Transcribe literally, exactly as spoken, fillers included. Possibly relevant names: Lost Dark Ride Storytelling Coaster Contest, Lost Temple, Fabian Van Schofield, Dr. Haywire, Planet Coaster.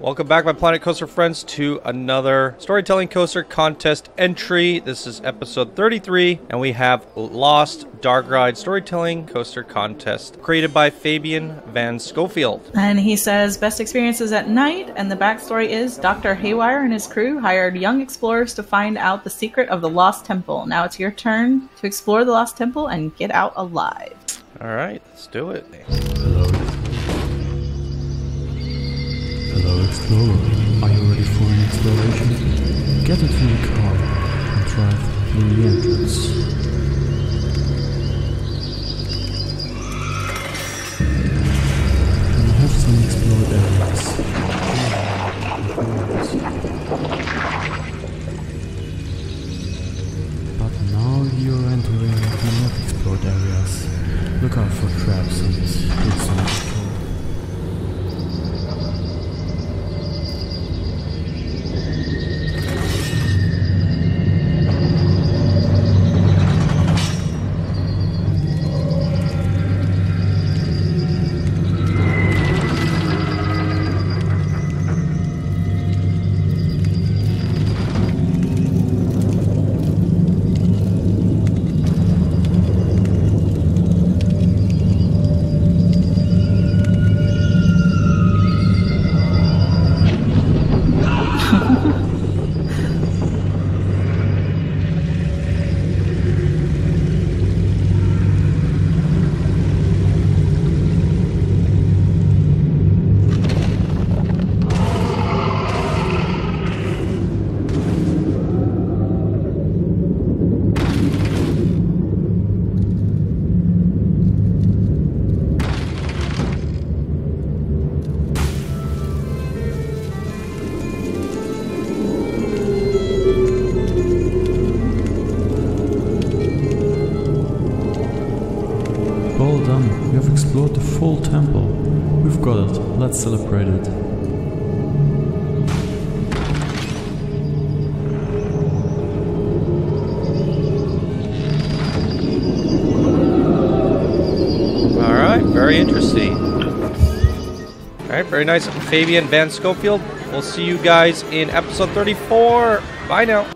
Welcome back, my Planet Coaster friends, to another Storytelling Coaster Contest entry. This is episode thirty-three, and we have Lost Dark Ride Storytelling Coaster Contest, created by Fabian Van Schofield. And he says, best experiences at night, and the backstory is Doctor Haywire and his crew hired young explorers to find out the secret of the Lost Temple. Now it's your turn to explore the Lost Temple and get out alive. All right, let's do it. Hello, explorer. Are you ready for an exploration? Get into your car and drive through the entrance. We have some explored areas. But now you're entering the not explored areas. Look out for traps and hits. Explored the full temple. We've got it. Let's celebrate it. Alright, very interesting. Alright, very nice. Fabian Van Schofield. We'll see you guys in episode thirty-four. Bye now.